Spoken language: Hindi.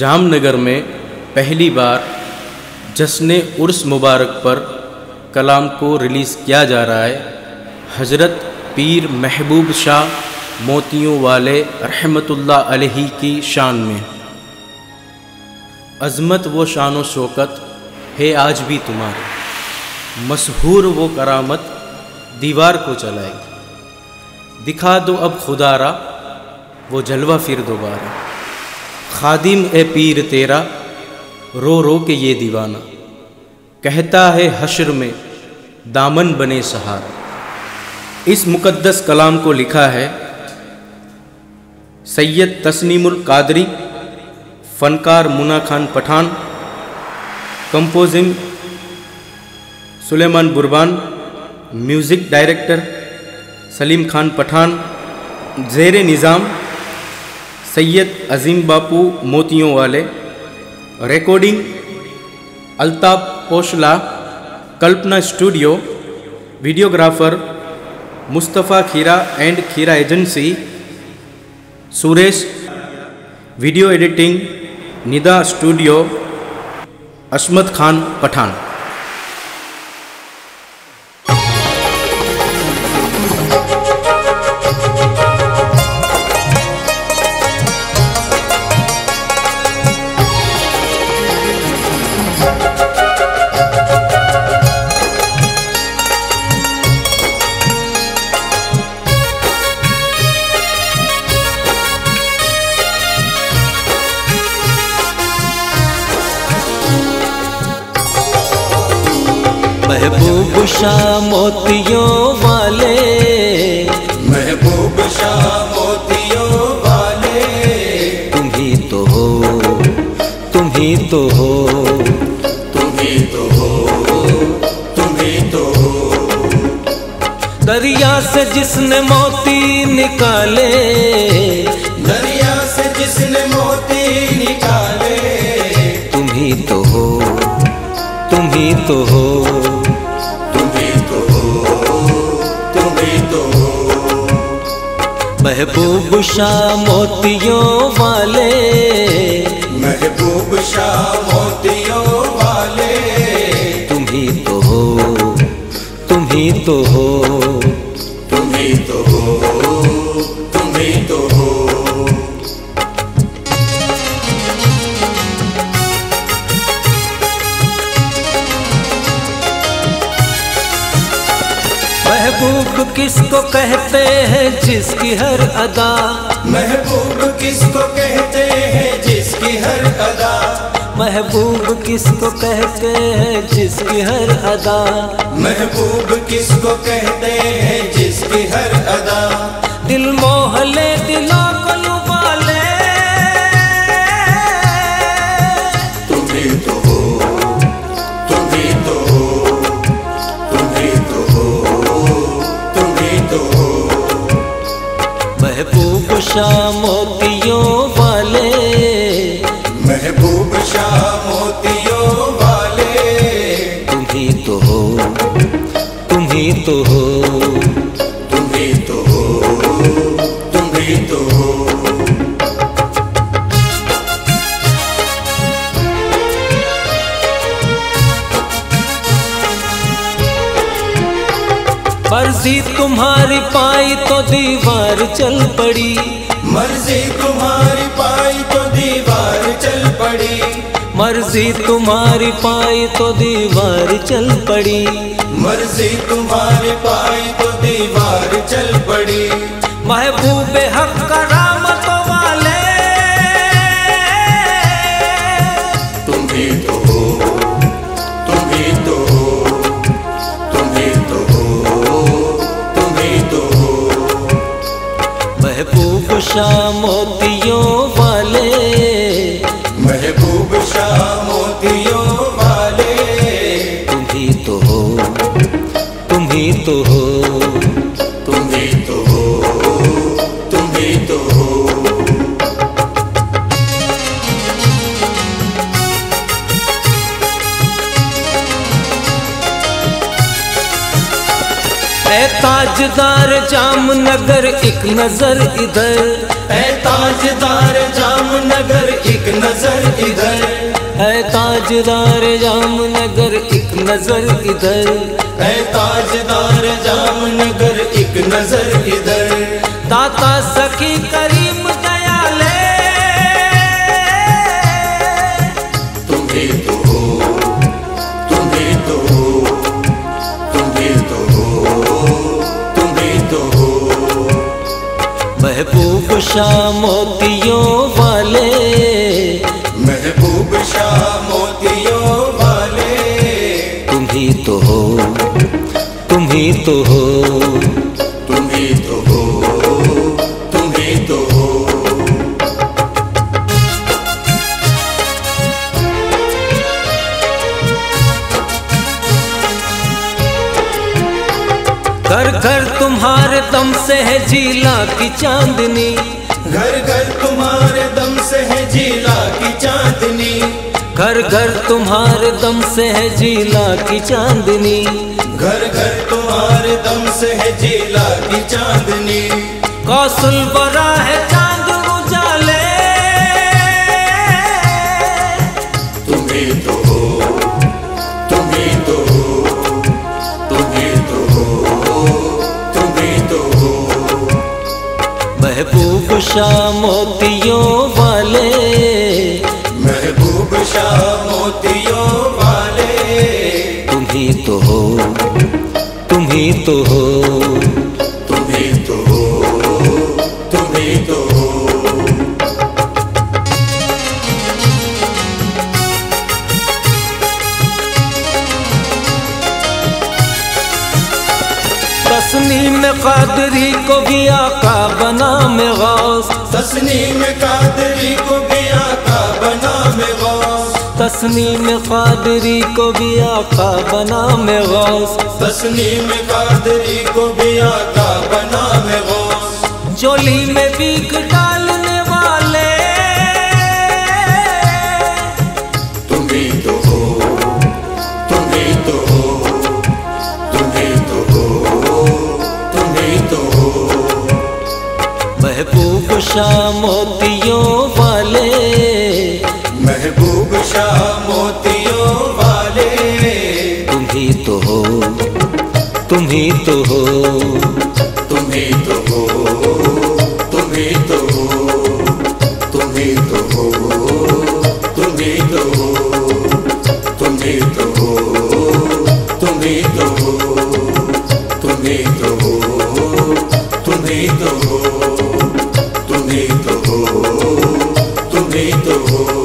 जामनगर में पहली बार जश्न उर्स मुबारक पर कलाम को रिलीज़ किया जा रहा है। हज़रत पीर महबूब शाह मोतियों वाले रहमतुल्लाह अलैहि की शान में। अज़मत वो शान व शौकत है आज भी तुम्हारी, मशहूर वो करामत दीवार को चलाएगी। दिखा दो अब खुदारा वो जलवा फिर दोबारा, खादिम ए पीर तेरा रो रो के ये दीवाना। कहता है हश्र में दामन बने सहारा। इस मुकद्दस कलाम को लिखा है सैयद तसनीमुल कादरी, फ़नकार Muna Khan Pathan, composing Suleman Burban, music director Salim Khan Pathan, ज़ेर निज़ाम सैयद अजीम बापू मोतियों वाले, recording Altaf Poshla, Kalpana studio, videographer Mustafa खीरा एंड खीरा agency, Suresh, video editing Nida studio, Asmat Khan Pathan. महबूब शाह मोतियों वाले, महबूब शाह मोतियों वाले, तुम ही तो हो। दरिया से जिसने मोती निकाले, दरिया से जिसने मोती निकाले, तुम ही तो हो। महबूब शाह मोतियों वाले, महबूब शाह मोतियों वाले, तुम ही तो हो। महबूब किसको कहते हैं जिसकी हर अदा, महबूब किसको कहते हैं जिसकी हर अदा, महबूब किसको कहते हैं जिसकी हर अदा, महबूब किसको कहते हैं जिसकी हर अदा। दिल मोह ले दिलों को लुभा ले, महबूब शाह मोतियों वाले, महबूब शाह मोतियों वाले, तुम ही तो हो। मर्जी तुम्हारी पाई तो दीवार चल पड़ी, मर्जी तुम्हारी पाई तो दीवार चल पड़ी, मर्जी तुम्हारी पाई तो दीवार चल पड़ी, मर्जी तुम्हारी पाई तो दीवार चल पड़ी। महबूब हक का रामतों वाले, महबूब शाह मोतियों वाले, महबूब शाह मोतियों वाले, तुम ही तो हो। ए ताजदार जामनगर एक नजर इधर, है ताजदार जामनगर एक नजर इधर, है ताजदार जामनगर एक नजर इधर, है ताजदार जामनगर एक नजर इधर। दाता सखी करीम गया ले तुम्हें तो हो, तुम्हें तो हो, तुम्हें तो हो, तुम्हें तो हो। महबूब शाह मोतियों वाले, महबूब शाह मोतियों वाले, तुम्हें तो हो, तुम्हें तो हो, तुम्हें तो हो, तुम्हें तो हो। घर घर तुम्हारे दम से है झीला की चांदनी, घर घर तुम्हारे दम से है झीला की चांदनी, घर घर तुम्हारे दम से है झीला की चांदनी, घर घर तुम्हारे दम से है झीला की चांदनी। कौशल बड़ा है चांद उजाले तुम्हें तो हो, तुम्हें तो हो, तुम्हें तो हो, तुम्हें तो हो। महबूब शाह मोतियों वाले, महबूब शाह मोतियों वाले, तुम्हें तो हो, तुम्हें तो हो, तुम्हें तो हो, तुम्हें तो हो। तसनीम कादरी को भी आका बना में गौस, तसनीम कादरी को भी आका बना में गौस, तसनीम कादरी को भी आका बना में गौस, तसनीम कादरी को भी आका बना में गौस। झोली में बीक डालने वाले तुम्हें तो हो, तुम्हें तो हो, तुम्हें तो हो, तुम्हें तो हो। महबूब शाह मोतियों वाले, महबूब शाह मोतियों वाले, तुम्हें तो हो, तुम्हें तो हो, तुम्हें तो हो, तुम्हें तो हो, तुम्हें तो हो, तुम्हें तो हो, तुम्हें तो हो, तुम्हें तो हो, तुम्हें तो हो, तुम्हें तो हो, तुम्हें तो हो, तुम्हें तो हो।